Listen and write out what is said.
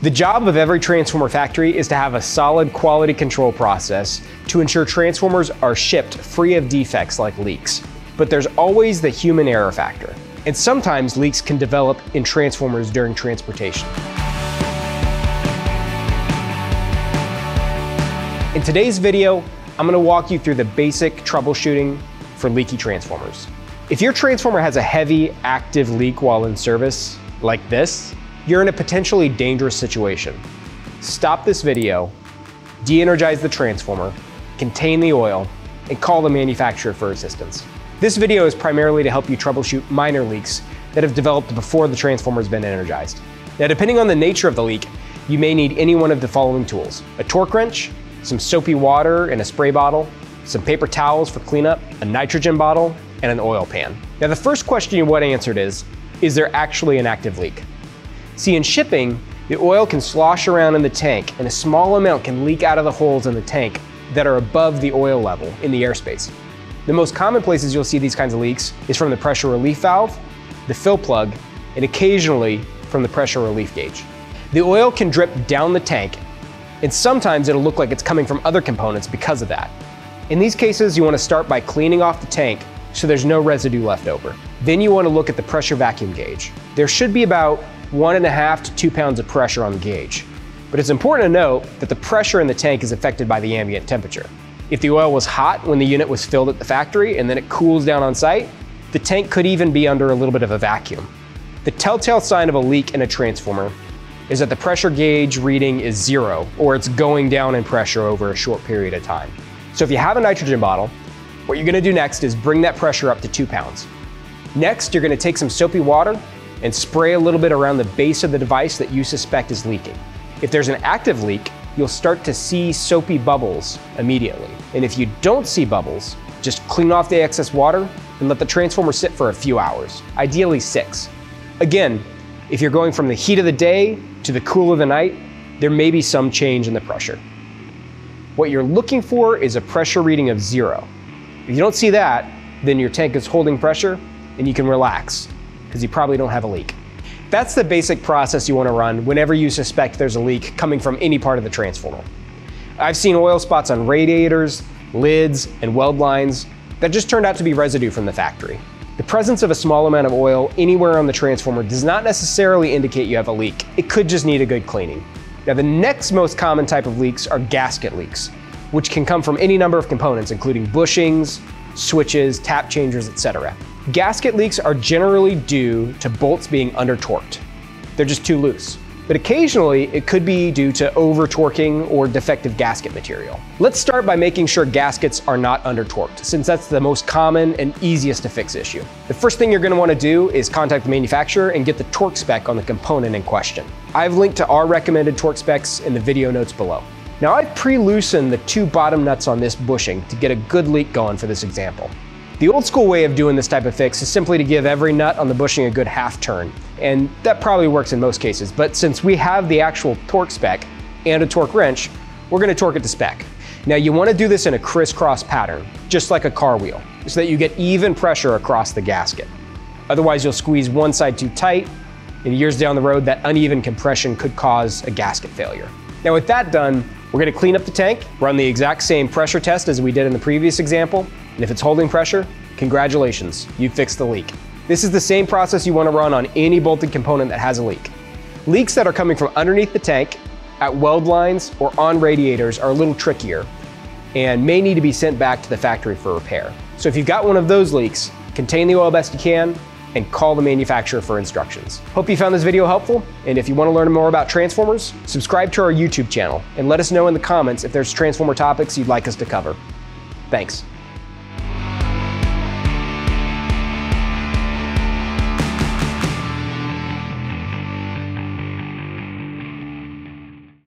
The job of every transformer factory is to have a solid quality control process to ensure transformers are shipped free of defects like leaks. But there's always the human error factor, and sometimes leaks can develop in transformers during transportation. In today's video, I'm going to walk you through the basic troubleshooting for leaky transformers. If your transformer has a heavy, active leak while in service, like this, you're in a potentially dangerous situation. Stop this video, de-energize the transformer, contain the oil, and call the manufacturer for assistance. This video is primarily to help you troubleshoot minor leaks that have developed before the transformer's been energized. Now, depending on the nature of the leak, you may need any one of the following tools: a torque wrench, some soapy water in a spray bottle, some paper towels for cleanup, a nitrogen bottle, and an oil pan. Now, the first question you want answered is there actually an active leak? See, in shipping, the oil can slosh around in the tank, and a small amount can leak out of the holes in the tank that are above the oil level in the airspace. The most common places you'll see these kinds of leaks is from the pressure relief valve, the fill plug, and occasionally from the pressure relief gauge. The oil can drip down the tank, and sometimes it'll look like it's coming from other components because of that. In these cases, you want to start by cleaning off the tank so there's no residue left over. Then you want to look at the pressure vacuum gauge. There should be about 1.5 to 2 pounds of pressure on the gauge. But it's important to note that the pressure in the tank is affected by the ambient temperature. If the oil was hot when the unit was filled at the factory and then it cools down on site, the tank could even be under a little bit of a vacuum. The telltale sign of a leak in a transformer is that the pressure gauge reading is zero, or it's going down in pressure over a short period of time. So if you have a nitrogen bottle, what you're gonna do next is bring that pressure up to 2 pounds. Next, you're gonna take some soapy water and spray a little bit around the base of the device that you suspect is leaking. If there's an active leak, you'll start to see soapy bubbles immediately. And if you don't see bubbles, just clean off the excess water and let the transformer sit for a few hours, ideally 6. Again, if you're going from the heat of the day to the cool of the night, there may be some change in the pressure. What you're looking for is a pressure reading of 0. If you don't see that, then your tank is holding pressure and you can relax, because you probably don't have a leak. That's the basic process you want to run whenever you suspect there's a leak coming from any part of the transformer. I've seen oil spots on radiators, lids, and weld lines that just turned out to be residue from the factory. The presence of a small amount of oil anywhere on the transformer does not necessarily indicate you have a leak. It could just need a good cleaning. Now, the next most common type of leaks are gasket leaks, which can come from any number of components, including bushings, switches, tap changers, etc. Gasket leaks are generally due to bolts being under-torqued. They're just too loose. But occasionally, it could be due to over-torquing or defective gasket material. Let's start by making sure gaskets are not under-torqued, since that's the most common and easiest to fix issue. The first thing you're going to want to do is contact the manufacturer and get the torque spec on the component in question. I've linked to our recommended torque specs in the video notes below. Now, I've pre-loosened the 2 bottom nuts on this bushing to get a good leak going for this example. The old school way of doing this type of fix is simply to give every nut on the bushing a good half turn, and that probably works in most cases, but since we have the actual torque spec and a torque wrench, we're gonna torque it to spec. Now, you wanna do this in a crisscross pattern, just like a car wheel, so that you get even pressure across the gasket. Otherwise, you'll squeeze one side too tight, and years down the road, that uneven compression could cause a gasket failure. Now, with that done, we're gonna clean up the tank, run the exact same pressure test as we did in the previous example, and if it's holding pressure, congratulations, you fixed the leak. This is the same process you wanna run on any bolted component that has a leak. Leaks that are coming from underneath the tank, at weld lines, or on radiators are a little trickier and may need to be sent back to the factory for repair. So if you've got one of those leaks, contain the oil best you can and call the manufacturer for instructions. Hope you found this video helpful, and if you wanna learn more about transformers, subscribe to our YouTube channel and let us know in the comments if there's transformer topics you'd like us to cover. Thanks.